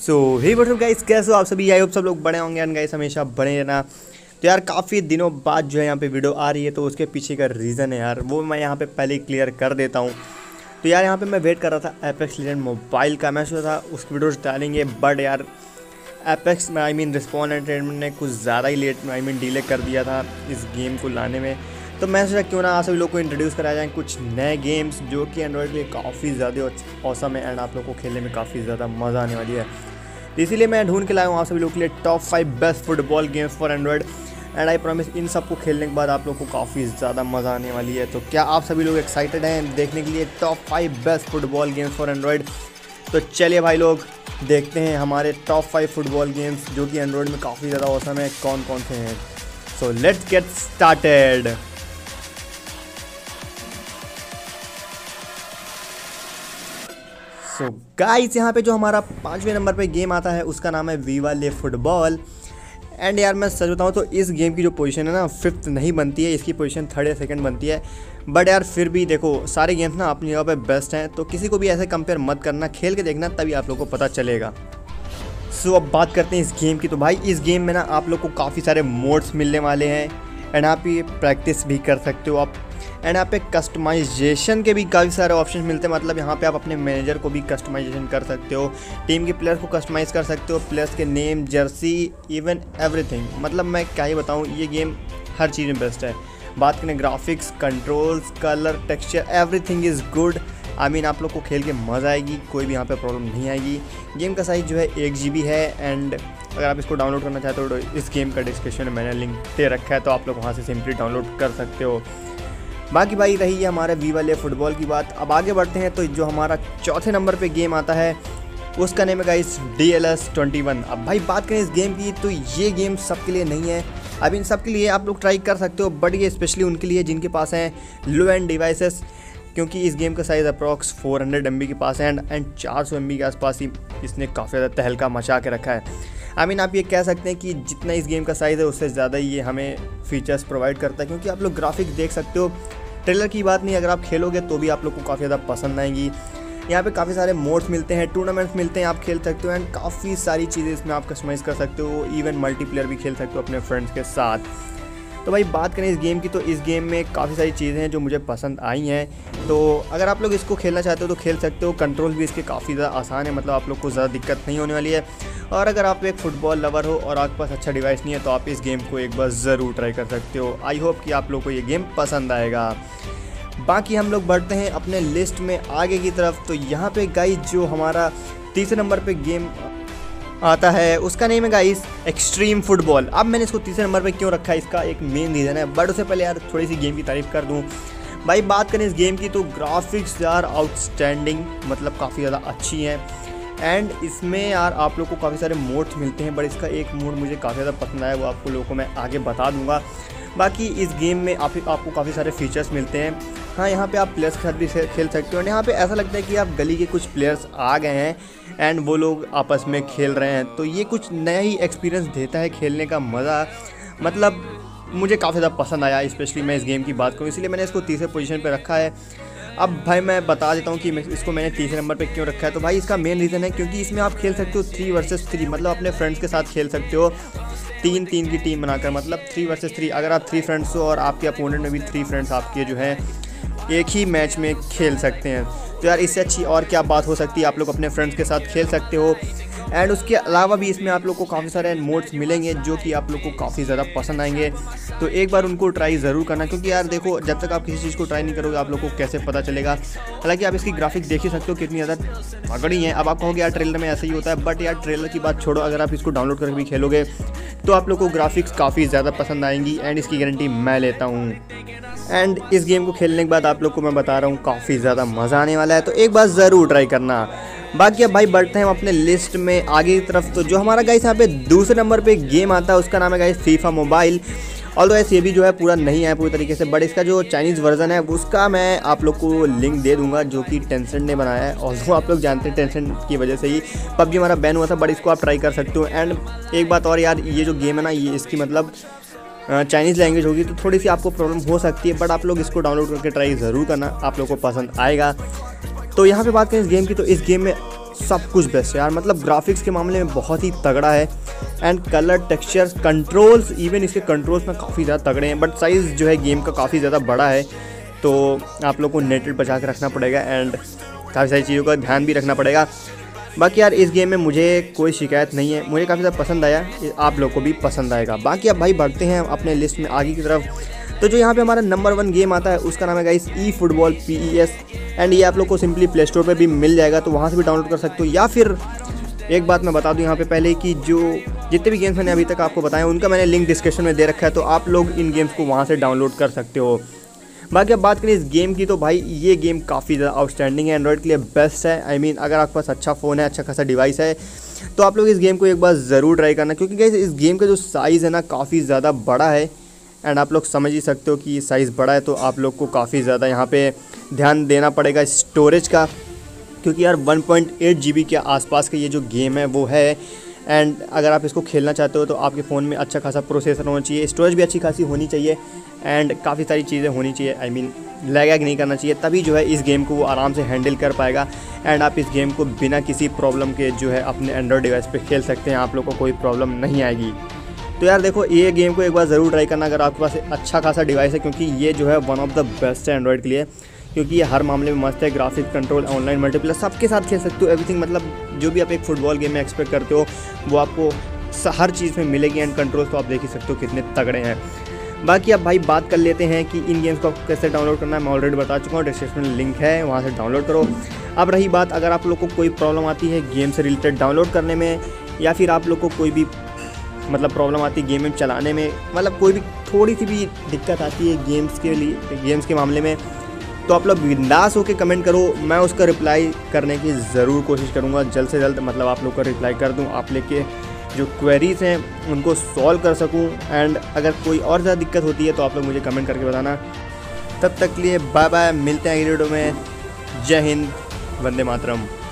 सो hey what's up guys, कैसे हो आप सभी? आई होप सब लोग बड़े होंगे एंड गाइस हमेशा बने रहना। तो यार काफ़ी दिनों बाद जो है यहाँ पे वीडियो आ रही है, तो उसके पीछे का रीज़न है यार, वो मैं यहाँ पे पहले क्लियर कर देता हूँ। तो यार यहाँ पे मैं वेट कर रहा था एपेक्स लीजेंड मोबाइल का, मैं सोचा था उसकी वीडियोज़ डालेंगे, बट यार एपेक्स रिस्पॉन एंटरटेनमेंट ने कुछ ज़्यादा ही लेट डिले कर दिया था इस गेम को लाने में। तो मैं सोचा क्यों ना आप सभी लोग को इंट्रोड्यूस कराया जाए कुछ नए गेम्स जो कि एंड्रॉयड के लिए काफ़ी ज़्यादा औसम है एंड आप लोग को खेलने में काफ़ी ज़्यादा मज़ा आने वाली है। इसीलिए मैं ढूंढ के लाया हूँ आप सभी लोग के लिए top 5 best football games for Android and I promise इन सबको खेलने के बाद आप लोग को काफ़ी ज़्यादा मज़ा आने वाली है। तो क्या आप सभी लोग एक्साइटेड हैं देखने के लिए top 5 best football games for Android? तो चलिए भाई लोग देखते हैं हमारे टॉप 5 फुटबॉल गेम्स जो कि एंड्रॉयड में काफ़ी ज़्यादा औसम है कौन कौन से हैं। So let's get started. So guys यहाँ पे जो हमारा 5वें नंबर पे गेम आता है उसका नाम है वीवा ले फुटबॉल। एंड यार मैं सच बताऊँ तो इस गेम की जो पोजीशन है ना 5th नहीं बनती है, इसकी पोजीशन 3rd या 2nd बनती है। बट यार फिर भी देखो सारे गेम्स ना अपनी जगह पे बेस्ट हैं, तो किसी को भी ऐसे कंपेयर मत करना, खेल के देखना तभी आप लोग को पता चलेगा। सो अब बात करते हैं इस गेम की। तो भाई इस गेम में ना आप लोग को काफ़ी सारे मोड्स मिलने वाले हैं एंड आप ये प्रैक्टिस भी कर सकते हो आप, एंड यहाँ पे कस्टमाइजेशन के भी काफ़ी सारे ऑप्शन मिलते हैं। मतलब यहाँ पे आप अपने मैनेजर को भी कस्टमाइजेशन कर सकते हो, टीम के प्लेयर्स को कस्टमाइज़ कर सकते हो, प्लेयर्स के नेम, जर्सी, इवन एवरीथिंग। मतलब मैं क्या ही बताऊँ, ये गेम हर चीज़ में बेस्ट है। बात करें graphics, controls, colour, texture, everything is good. I mean आप लोग को खेल के मज़ा आएगी, कोई भी यहाँ पे प्रॉब्लम नहीं आएगी। गेम का साइज़ जो है 1 GB है एंड अगर आप इसको डाउनलोड करना चाहते हो तो इस गेम का डिस्क्रिप्शन में मैंने लिंक दे रखा है, तो आप लोग वहाँ से सिंपली डाउनलोड कर सकते हो। बाकी भाई रही है हमारे वीवा ले फुटबॉल की बात। अब आगे बढ़ते हैं तो जो हमारा 4थे नंबर पे गेम आता है उसका नेम है गाइस DLS 21। अब भाई बात करें इस गेम की, तो ये गेम सबके लिए नहीं है। अब इन सबके लिए आप लोग ट्राई कर सकते हो, बट ये स्पेशली उनके लिए जिनके पास हैं लो एंड डिवाइसेस, क्योंकि इस गेम का साइज़ अप्रॉक्स 400 MB के पास है एंड 400 MB के आसपास ही इसने काफ़ी ज़्यादा तहलका मचा के रखा है। आई मीन आप ये कह सकते हैं कि जितना इस गेम का साइज़ है उससे ज़्यादा ये हमें फीचर्स प्रोवाइड करता है, क्योंकि आप लोग ग्राफिक्स देख सकते हो। ट्रेलर की बात नहीं, अगर आप खेलोगे तो भी आप लोग को काफ़ी ज़्यादा पसंद आएगी। यहाँ पे काफ़ी सारे मोड्स मिलते हैं, टूर्नामेंट्स मिलते हैं, आप खेल सकते हो एंड काफ़ी सारी चीज़ें इसमें आप कस्टमाइज़ कर सकते हो। इवन मल्टीप्लेयर भी खेल सकते हो अपने फ्रेंड्स के साथ। तो भाई बात करें इस गेम की, तो इस गेम में काफ़ी सारी चीज़ें हैं जो मुझे पसंद आई हैं, तो अगर आप लोग इसको खेलना चाहते हो तो खेल सकते हो। कंट्रोल भी इसके काफ़ी ज़्यादा आसान है, मतलब आप लोग को ज़्यादा दिक्कत नहीं होने वाली है। और अगर आप एक फुटबॉल लवर हो और आपके पास अच्छा डिवाइस नहीं है तो आप इस गेम को एक बार ज़रूर ट्राई कर सकते हो। आई होप कि आप लोग को ये गेम पसंद आएगा। बाकी हम लोग बढ़ते हैं अपने लिस्ट में आगे की तरफ। तो यहाँ पे गाइस जो हमारा 3रे नंबर पे गेम आता है उसका नेम है गाइस एक्सट्रीम फुटबॉल। अब मैंने इसको 3रे नंबर पर क्यों रखा है, इसका एक मेन रीज़न है, बट उससे पहले यार थोड़ी सी गेम की तारीफ़ कर दूँ। भाई बात करें इस गेम की, तो ग्राफिक्स यार आउटस्टैंडिंग, मतलब काफ़ी ज़्यादा अच्छी हैं एंड इसमें यार आप लोग को काफ़ी सारे मोड्स मिलते हैं। बट इसका एक मोड मुझे काफ़ी ज़्यादा पसंद आया, वो आपको लोगों को मैं आगे बता दूंगा। बाकी इस गेम में आपको काफ़ी सारे फीचर्स मिलते हैं। हाँ, यहाँ पे आप प्लेयर्स के साथ भी खेल सकते हो एंड यहाँ पे ऐसा लगता है कि आप गली के कुछ प्लेयर्स आ गए हैं एंड वो लोग आपस में खेल रहे हैं, तो ये कुछ नया ही एक्सपीरियंस देता है, खेलने का मज़ा मतलब मुझे काफ़ी ज़्यादा पसंद आया। स्पेशली मैं इस गेम की बात करूँ, इसलिए मैंने इसको 3रे पोजीशन पर रखा है। अब भाई मैं बता देता हूँ कि इसको मैंने 3रे नंबर पे क्यों रखा है। तो भाई इसका मेन रीज़न है क्योंकि इसमें आप खेल सकते हो 3 वर्सेस 3, मतलब अपने फ्रेंड्स के साथ खेल सकते हो 3-3 की टीम बनाकर, मतलब 3 वर्सेस 3। अगर आप 3 फ्रेंड्स हो और आपके अपोनेंट में भी 3 फ्रेंड्स आपके जो हैं एक ही मैच में खेल सकते हैं, तो यार इससे अच्छी और क्या बात हो सकती है। आप लोग अपने फ्रेंड्स के साथ खेल सकते हो एंड उसके अलावा भी इसमें आप लोग को काफ़ी सारे मोड्स मिलेंगे जो कि आप लोग को काफ़ी ज़्यादा पसंद आएंगे, तो एक बार उनको ट्राई ज़रूर करना। क्योंकि यार देखो, जब तक आप किसी चीज़ को ट्राई नहीं करोगे आप लोग को कैसे पता चलेगा। हालांकि आप इसकी ग्राफिक्स देख ही सकते हो कितनी ज़्यादा तगड़ी है। अब आप कहोगे यार ट्रेलर में ऐसा ही होता है, बट यार ट्रेलर की बात छोड़ो, अगर आप इसको डाउनलोड करके भी खेलोगे तो आप लोग को ग्राफिक्स काफ़ी ज़्यादा पसंद आएंगी एंड इसकी गारंटी मैं लेता हूँ। एंड इस गेम को खेलने के बाद आप लोग को मैं बता रहा हूँ काफ़ी ज़्यादा मज़ा आने वाला है, तो एक बार ज़रूर ट्राई करना। बाकी अब भाई बढ़ते हैं हम अपने लिस्ट में आगे की तरफ। तो जो हमारा गाइस यहाँ पे 2रे नंबर पे गेम आता है उसका नाम है गाइस फीफा मोबाइल। ऑल्दो ये भी जो है पूरा नहीं आया पूरी तरीके से, बट इसका जो चाइनीज़ वर्जन है उसका मैं आप लोग को लिंक दे दूंगा, जो कि टेंसेंट ने बनाया है। ऑल्दो आप लोग जानते हैं टेंसेंट की वजह से ही पबजी हमारा बैन हुआ था, बट इसको आप ट्राई कर सकते हो। एंड एक बात और यार, ये जो गेम है ना ये इसकी मतलब चाइनीज़ लैंग्वेज होगी, तो थोड़ी सी आपको प्रॉब्लम हो सकती है, बट आप लोग इसको डाउनलोड करके ट्राई ज़रूर करना, आप लोग को पसंद आएगा। तो यहाँ पे बात करें इस गेम की, तो इस गेम में सब कुछ बेस्ट है यार, मतलब ग्राफिक्स के मामले में बहुत ही तगड़ा है। And colour, texture, controls, even इसके कंट्रोल्स में काफ़ी ज़्यादा तगड़े हैं। बट साइज़ जो है गेम का काफ़ी ज़्यादा बड़ा है, तो आप लोग को नेटेड बचा के रखना पड़ेगा एंड काफ़ी सारी चीज़ों का ध्यान भी रखना पड़ेगा। बाकी यार इस गेम में मुझे कोई शिकायत नहीं है, मुझे काफ़ी ज़्यादा पसंद आया, आप लोग को भी पसंद आएगा। बाकी अब भाई बढ़ते हैं अपने लिस्ट में आगे की तरफ। तो जो यहाँ पे हमारा नंबर 1 गेम आता है उसका नाम है गाइस eFootball PES। एंड ये आप लोग को सिंपली प्ले स्टोर पर भी मिल जाएगा, तो वहाँ से भी डाउनलोड कर सकते हो। या फिर एक बात मैं बता दूं यहाँ पे पहले कि जो जितने भी गेम्स मैंने अभी तक आपको बताए उनका मैंने लिंक डिस्क्रिप्शन में दे रखा है, तो आप लोग इन गेम्स को वहाँ से डाउनलोड कर सकते हो। बाकी अब बात करें इस गेम की, तो भाई ये गेम काफ़ी ज़्यादा आउटस्टैंडिंग है, एंड्रॉयड के लिए बेस्ट है। आई मीन अगर आपके पास अच्छा फ़ोन है, अच्छा खासा डिवाइस है, तो आप लोग इस गेम को एक बार ज़रूर ट्राई करना, क्योंकि गाइस इस गेम का जो साइज़ है ना काफ़ी ज़्यादा बड़ा है। एंड आप लोग समझ ही सकते हो कि साइज़ बड़ा है, तो आप लोग को काफ़ी ज़्यादा यहाँ पर ध्यान देना पड़ेगा स्टोरेज का, क्योंकि यार 1.8 GB के आसपास का ये जो गेम है वो है। एंड अगर आप इसको खेलना चाहते हो तो आपके फ़ोन में अच्छा खासा प्रोसेसर होना चाहिए, स्टोरेज भी अच्छी खासी होनी चाहिए, एंड काफ़ी सारी चीज़ें होनी चाहिए। आई मीन लैग नहीं करना चाहिए, तभी जो है इस गेम को वो आराम से हैंडल कर पाएगा। एंड आप इस गेम को बिना किसी प्रॉब्लम के जो है अपने एंड्रॉयड डिवाइस पे खेल सकते हैं, आप लोग को कोई प्रॉब्लम नहीं आएगी। तो यार देखो ये गेम को एक बार ज़रूर ट्राई करना अगर आपके पास अच्छा खासा डिवाइस है, क्योंकि ये जो है 1 ऑफ द बेस्ट है एंड्रॉयड के लिए, क्योंकि ये हर मामले में मस्त है। ग्राफिक्स, कंट्रोल, ऑनलाइन मल्टीप्लेयर सबके साथ खेल सकते हो, एवरीथिंग, मतलब जो भी आप एक फुटबॉल गेम में एक्सपेक्ट करते हो वो आपको हर चीज़ में मिलेगी। एंड कंट्रोल्स तो आप देख ही सकते हो कितने तगड़े हैं। बाकी अब भाई बात कर लेते हैं कि इन गेम्स को आप कैसे डाउनलोड करना है, मैं ऑलरेडी बता चुका हूँ, डिस्क्रिप्शन में लिंक है, वहाँ से डाउनलोड करो। अब रही बात अगर आप लोग को कोई प्रॉब्लम आती है गेम से रिलेटेड डाउनलोड करने में, या फिर आप लोग को कोई भी मतलब प्रॉब्लम आती है गेम में चलाने में, मतलब कोई भी थोड़ी सी भी दिक्कत आती है गेम्स के लिए, गेम्स के मामले में, तो आप लोग बिंदास होकर कमेंट करो, मैं उसका रिप्लाई करने की ज़रूर कोशिश करूँगा, जल्द से जल्द मतलब आप लोग का रिप्लाई कर दूँ, आप लेके जो क्वेरीज हैं उनको सॉल्व कर सकूँ। एंड अगर कोई और ज़्यादा दिक्कत होती है तो आप लोग मुझे कमेंट करके बताना। तब तक के लिए बाय बाय, मिलते हैं अगले वीडियो में। जय हिंद, वंदे मातरम।